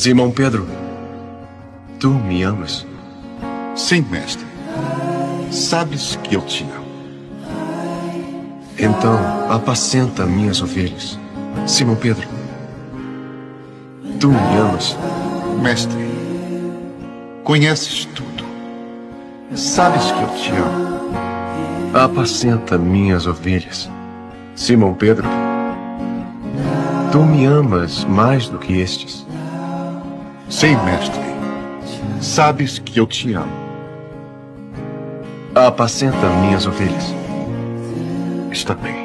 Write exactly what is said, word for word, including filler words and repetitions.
Simão Pedro, tu me amas? Sim, mestre. Sabes que eu te amo. Então, apacenta minhas ovelhas. Simão Pedro, tu me amas? Mestre, conheces tudo. Sabes que eu te amo. Apacenta minhas ovelhas. Simão Pedro, tu me amas mais do que estes? Sim, mestre. Sabes que eu te amo. Apacenta minhas ovelhas. Está bem.